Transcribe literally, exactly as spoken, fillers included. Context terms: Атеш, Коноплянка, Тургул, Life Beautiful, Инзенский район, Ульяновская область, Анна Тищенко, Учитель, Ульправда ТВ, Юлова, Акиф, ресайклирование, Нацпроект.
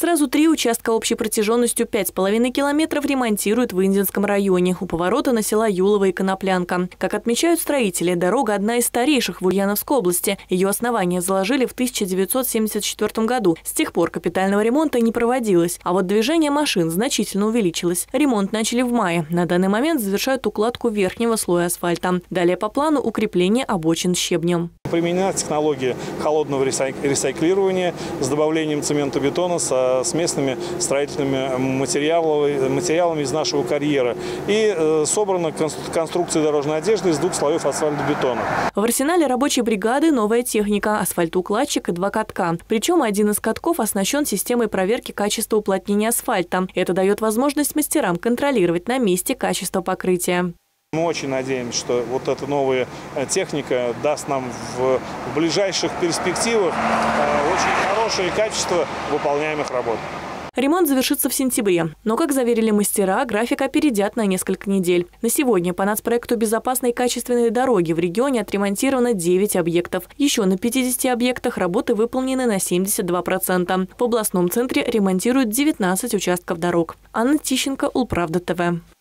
Сразу три участка общей протяженностью пять с половиной километров ремонтируют в Инзенском районе у поворота на села Юлова и Коноплянка. Как отмечают строители, дорога одна из старейших в Ульяновской области. Ее основание заложили в тысяча девятьсот семьдесят четвёртом году. С тех пор капитального ремонта не проводилось, а вот движение машин значительно увеличилось. Ремонт начали в мае. На данный момент завершают укладку верхнего слоя асфальта. Далее по плану укрепление обочин щебнем. Применена технология холодного ресайклирования с добавлением цементобетона со смесными строительными материалами, материалами из нашего карьера. И собрана конструкция дорожной одежды из двух слоев асфальтобетона. В арсенале рабочей бригады новая техника – асфальтоукладчик и два катка. Причем один из катков оснащен системой проверки качества уплотнения асфальта. Это дает возможность мастерам контролировать на месте качество покрытия. Мы очень надеемся, что вот эта новая техника даст нам в ближайших перспективах очень хорошее качество выполняемых работ. Ремонт завершится в сентябре. Но, как заверили мастера, график опередят на несколько недель. На сегодня по нацпроекту «Безопасные и качественные дороги» в регионе отремонтировано девять объектов. Еще на пятидесяти объектах работы выполнены на семьдесят два процента. В областном центре ремонтируют девятнадцать участков дорог. Анна Тищенко, Ульправда ТВ.